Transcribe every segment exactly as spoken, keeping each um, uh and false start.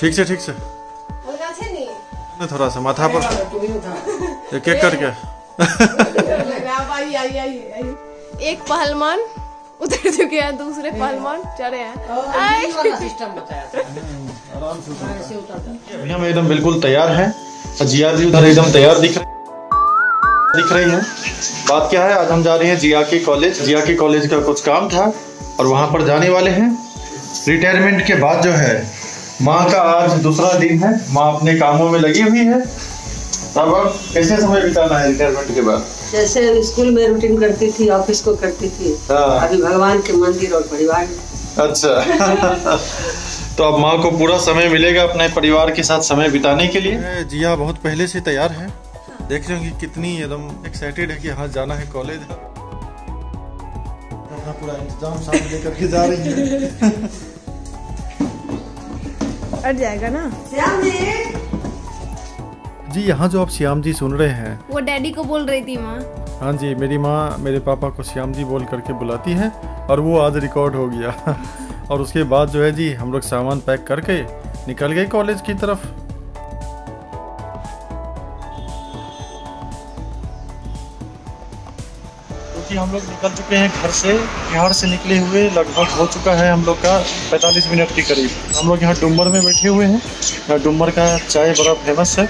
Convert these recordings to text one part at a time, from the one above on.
ठीक से ठीक से थोड़ा सा माथा पर एक एक करके। एक पहलवान उतर चुके हैं, दूसरे पहलवान चढ़े हैं। सिस्टम बताया था आराम से उतरता। भैया मैं एकदम बिल्कुल तैयार है, जिया जी उधर एकदम तैयार दिख रही दिख रही है। बात क्या है, आज हम जा रहे हैं जिया के कॉलेज। जिया के कॉलेज का कुछ काम था और वहाँ पर जाने वाले हैं। रिटायरमेंट के बाद जो है माँ का आज दूसरा दिन है, माँ अपने कामों में लगी हुई है। तब अब कैसे समय बिताना है रिटायरमेंट के बाद? जैसे स्कूल में रूटीन करती थी, ऑफिस को करती थी, अभी भगवान के मंदिर और परिवार। अच्छा तो अब माँ को पूरा समय मिलेगा अपने परिवार के साथ समय बिताने के लिए। जिया बहुत पहले से तैयार है, देख रहे होंगे कितनी एकदम एक्साइटेड है कि हाँ जाना है कॉलेज। अपना पूरा इंतजाम साथ लेकर के जा रही है। जाएगा ना श्याम जी। जी यहाँ जो आप श्याम जी सुन रहे हैं वो डैडी को बोल रही थी माँ। हाँ जी, मेरी माँ मेरे पापा को श्याम जी बोल करके बुलाती है और वो आज रिकॉर्ड हो गया। और उसके बाद जो है जी हम लोग सामान पैक करके निकल गए कॉलेज की तरफ। क्योंकि हम लोग निकल चुके हैं घर से, बिहार से निकले हुए लगभग हो चुका है हम लोग का पैंतालीस मिनट के करीब। हम लोग यहाँ डुम्बर में बैठे हुए हैं। डुम्बर का चाय बड़ा फेमस है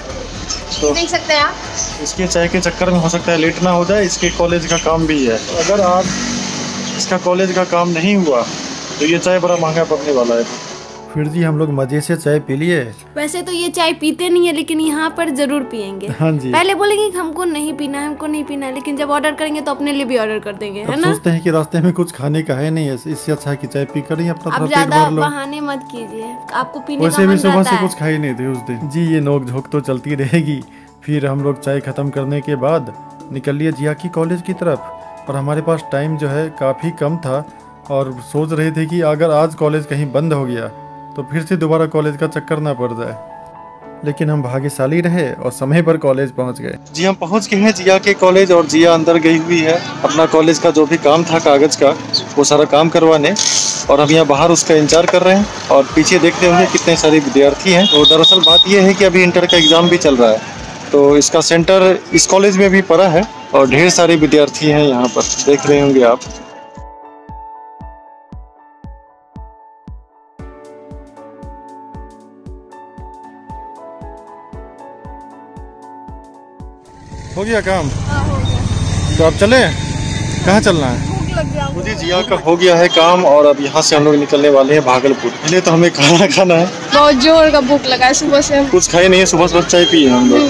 तो देख सकते हैं आप। इसके चाय के चक्कर में हो सकता है लेट ना हो जाए, इसके कॉलेज का काम भी है। अगर आज इसका कॉलेज का काम नहीं हुआ तो ये चाय बड़ा महंगा पड़ने वाला है। फिर जी हम लोग मजे से चाय पी लिए। वैसे तो ये चाय पीते नहीं है लेकिन यहाँ पर जरूर पियेंगे। हाँ जी, पहले बोलेंगे कि हमको नहीं पीना है, हमको नहीं पीना है, लेकिन जब ऑर्डर करेंगे तो अपने लिए भी ऑर्डर कर देंगे, है ना? सोचते हैं कि रास्ते में कुछ खाने का है नहीं, इससे अच्छा कि चाय पी कर ही अपना आप ज्यादा बहाने मत कीजिए, आपको पीने का मन करता है। वैसे भी सुबह से कुछ खाई नहीं थी उस दिन जी। ये नोक झोंक तो चलती रहेगी। फिर हम लोग चाय खत्म करने के बाद निकल लिए जिया की कॉलेज की तरफ। पर हमारे पास टाइम जो है काफी कम था और सोच रहे थे कि अगर आज कॉलेज कहीं बंद हो गया तो फिर से दोबारा कॉलेज का चक्कर ना पड़ जाए। लेकिन हम भाग्यशाली रहे और समय पर कॉलेज पहुंच गए। जी हम पहुंच गए हैं जिया के कॉलेज और जिया अंदर गई हुई है अपना कॉलेज का जो भी काम था कागज का वो सारा काम करवाने, और हम यहाँ बाहर उसका इंतजार कर रहे हैं। और पीछे देखते होंगे कितने सारे विद्यार्थी हैं। तो दरअसल बात यह है कि अभी इंटर का एग्ज़ाम भी चल रहा है तो इसका सेंटर इस कॉलेज में भी पड़ा है और ढेर सारे विद्यार्थी हैं यहाँ पर, देख रहे होंगे आप। हो गया काम? हाँ हो गया। तो आप चले? कहाँ चलना है? भूख लग गया मुझे। जिया का हो गया है काम और अब यहाँ से हम लोग निकलने वाले हैं भागलपुर। पहले तो हमें खाना खाना है, बहुत जोर का भूख लगा है। सुबह से हम कुछ खाए नहीं है, सुबह सुबह चाय पिए हम लोग।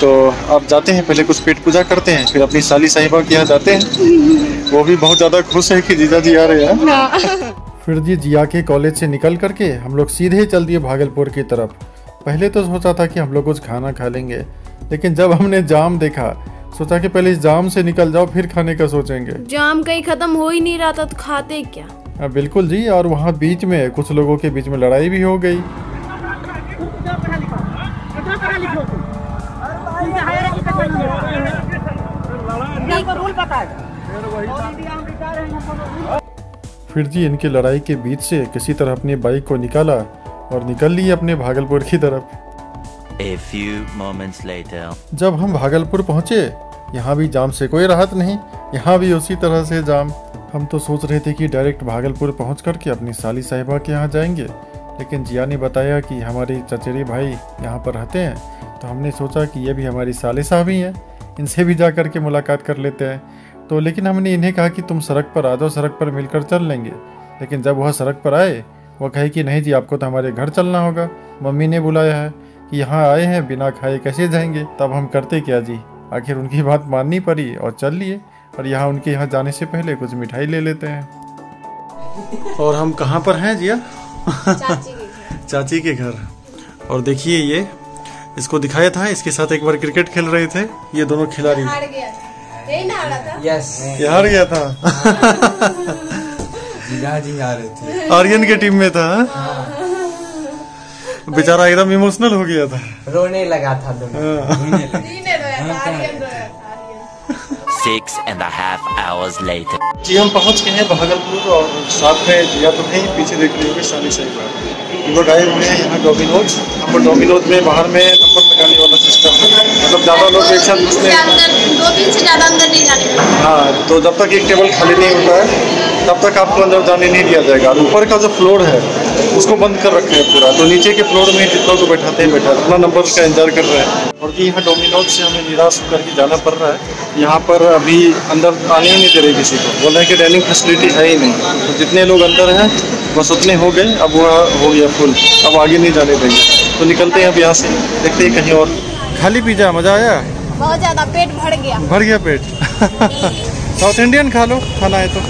तो आप जाते हैं पहले कुछ पेट पूजा करते हैं, फिर अपनी साली साहिबा के यहाँ जाते हैं। वो भी बहुत ज्यादा खुश है कि जीजा जी आ रहे हैं। फिर जी जिया के कॉलेज से निकल करके हम लोग सीधे चल दिए भागलपुर की तरफ। पहले तो सोचा था कि हम लोग कुछ खाना खा लेंगे, लेकिन जब हमने जाम देखा सोचा कि पहले इस जाम से निकल जाओ फिर खाने का सोचेंगे। जाम कहीं खत्म हो ही नहीं रहा था तो खाते क्या। आ, बिल्कुल जी। और वहाँ बीच में कुछ लोगों के बीच में लड़ाई भी हो गई। फिर जी इनकी लड़ाई के बीच से किसी तरह अपनी बाइक को निकाला और निकल लिए अपने भागलपुर की तरफ। A few moments later. जब हम भागलपुर पहुँचे यहाँ भी जाम से कोई राहत नहीं, यहाँ भी उसी तरह से जाम। हम तो सोच रहे थे कि डायरेक्ट भागलपुर पहुँच करके अपनी साली साहिबा के यहाँ जाएंगे, लेकिन जिया ने बताया कि हमारे चचेरे भाई यहाँ पर रहते हैं। तो हमने सोचा कि ये भी हमारी साली साहबी हैं, इनसे भी जा करके मुलाकात कर लेते हैं। तो लेकिन हमने इन्हें कहा कि तुम सड़क पर आ जाओ, सड़क पर मिलकर चल लेंगे। लेकिन जब वह सड़क पर आए वह कहे कि नहीं जी आपको तो हमारे घर चलना होगा, मम्मी ने बुलाया है, यहाँ आए हैं बिना खाए कैसे जाएंगे। तब हम करते क्या जी, आखिर उनकी बात माननी पड़ी और चल लिए। और यहाँ उनके यहाँ जाने से पहले कुछ मिठाई ले लेते हैं। और हम कहाँ पर हैं जिया? चाची के घर। चाची के घर। और देखिए ये, इसको दिखाया था, इसके साथ एक बार क्रिकेट खेल रहे थे ये दोनों खिलाड़ी। हार गया था। यस ये हार गया था, आर्यन के टीम में था। बेचारा एकदम इमोशनल हो गया था, रोने लगा था दोनों। रोने लगा। जी हम पहुंच गए हैं भागलपुर और साथ में जिया तो नहीं, पीछे देख रहे होंगे साली साहिबा। वो गए हुए हैं यहाँ डोमिनोज। और डोमिनोज में बाहर में नंबर लगाने वाला सिस्टम है, मतलब ज़्यादा लोग एक साथ घुसते हैं, दो दिन से ज़्यादा अंदर नहीं जाने। हाँ, तो जब तक एक टेबल खाली नहीं होता है तब तक आपको अंदर जाने नहीं दिया जाएगा। ऊपर का जो फ्लोर है उसको बंद कर रखे हैं पूरा, तो नीचे के फ्लोर में जितनों को बैठाते हैं बैठा अपना नंबर का इंतजार कर रहे हैं। और कि यहाँ डोमिनोज से हमें निराश होकर के जाना पड़ रहा है। यहाँ पर अभी अंदर आने ही नहीं दे रही किसी को, बोल रहे हैं कि डाइनिंग फैसिलिटी है ही नहीं, तो जितने लोग अंदर हैं बस उतने हो गए। अब वह हो गया फुल, अब आगे नहीं जाने देंगे। तो निकलते हैं अब यहाँ से, देखते हैं कहीं और। खाली पिज़्ज़ा मज़ा आया? बहुत ज़्यादा, पेट भर गया। भर गया पेट। साउथ इंडियन खा लो, खाना है तो।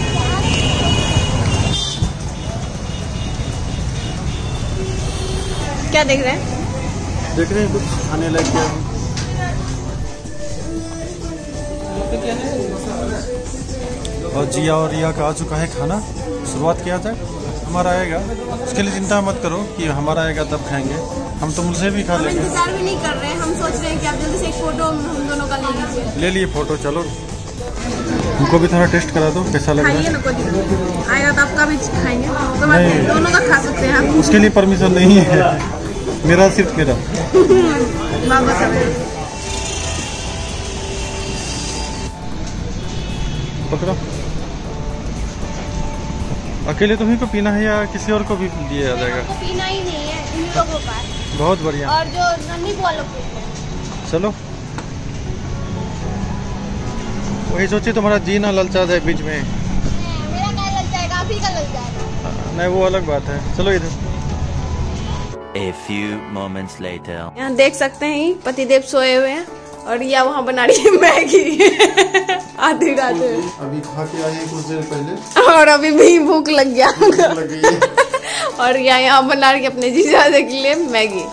क्या देख रहे हैं? देख रहे हैं कुछ खाने लायक क्या है। और जिया और रिया का आ चुका है खाना। शुरुआत किया था हमारा आएगा, उसके लिए चिंता मत करो कि हमारा आएगा तब खाएंगे, हम तो मुझसे भी खा लेंगे। इंतजार भी नहीं कर रहे हैं, हम सोच रहे हैं कि आप जल्दी से एक फोटो हम दोनों का ले लीजिए। ले लिए फोटो, चलो उनको भी थोड़ा टेस्ट करा दो कैसा लग रहा है। आएगा तो आपका भी खाएंगे, तो नहीं दोनों का खा सकते हैं, उसके लिए परमिशन नहीं है, मेरा सिर्फ मेरा। पकड़ो, अकेले तुम्हीं को पीना है या किसी और को भी दिया जाएगा? तो पीना ही नहीं है इन लोगों का। बहुत बढ़िया। और जो नन्ही वालों को चलो, वही सोचिए तुम्हारा जीना ललचा जाए बीच में। मेरा क्या ललचाएगा, आप ही का ललचाएगा। नहीं वो अलग बात है, चलो इधर। A few moments later. यहाँ देख सकते हैं पतिदेव सोए हुए हैं और यह वहाँ बना रही है मैगी। आधी रात में अभी खा के आए कुछ देर पहले और अभी भी भूख लग गया होगा। और यहाँ यहाँ बना रही अपने जीजाजी के लिए मैगी।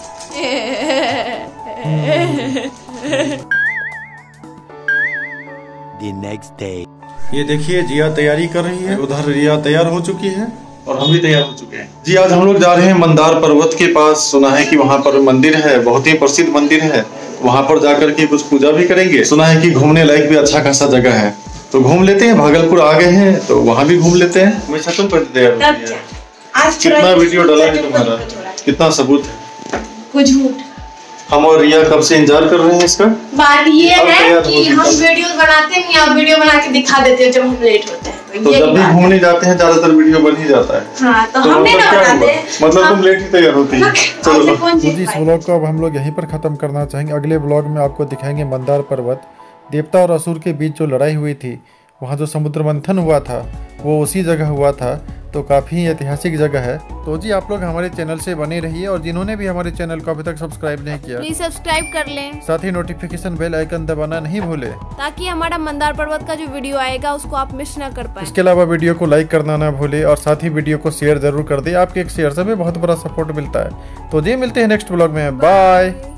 The next day. ये देखिए जिया तैयारी कर रही है, उधर रिया तैयार हो चुकी है और हम भी तैयार हो चुके हैं। जी आज हम लोग जा रहे हैं मंदार पर्वत के पास। सुना है कि वहाँ पर मंदिर है, बहुत ही प्रसिद्ध मंदिर है, वहाँ पर जाकर के कुछ पूजा भी करेंगे। सुना है कि घूमने लायक भी अच्छा खासा जगह है, तो घूम लेते हैं। भागलपुर आ गए हैं तो वहाँ भी घूम लेते हैं। मैं छतुल पर तैयार आज कितना वीडियो डाला है तुम्हारा, कितना सबूत है, कुछ झूठ। हम और रिया कब से इंतजार कर रहे हैं इसका। बात ये है कि हम वीडियो बनाते हैं या वीडियो बना के दिखा देते हैं जब हम लेट होते हैं, तो जब भी घूमने जाते हैं ज्यादातर वीडियो बन ही जाता है। हाँ, तो, तो हम मतलब क्या हुआ? मतलब हाँ। तुम लेट ही तैयार होती है। चलो तो जी इस व्लॉग को अब हम लोग यहीं पर खत्म करना चाहेंगे। अगले व्लॉग में आपको दिखाएंगे मंदार पर्वत, देवता और असुर के बीच जो लड़ाई हुई थी, वहाँ जो समुद्र मंथन हुआ था वो उसी जगह हुआ था, तो काफ़ी ऐतिहासिक जगह है। तो जी आप लोग हमारे चैनल से बने रहिए और जिन्होंने भी हमारे चैनल को अभी तक सब्सक्राइब नहीं किया प्लीज सब्सक्राइब कर लें, साथ ही नोटिफिकेशन बेल आइकन दबाना नहीं भूले, ताकि हमारा मंदार पर्वत का जो वीडियो आएगा उसको आप मिस ना कर पाए। इसके अलावा वीडियो को लाइक करना ना भूले और साथ ही वीडियो को शेयर जरूर कर दे, आपके एक शेयर से भी बहुत बड़ा सपोर्ट मिलता है। तो जी मिलते हैं नेक्स्ट ब्लॉग में, बाय।